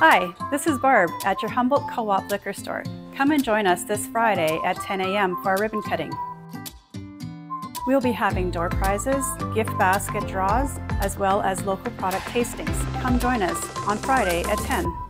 Hi, this is Barb at your Humboldt Co-op Liquor Store. Come and join us this Friday at 10 a.m. for our ribbon cutting. We'll be having door prizes, gift basket draws, as well as local product tastings. Come join us on Friday at 10.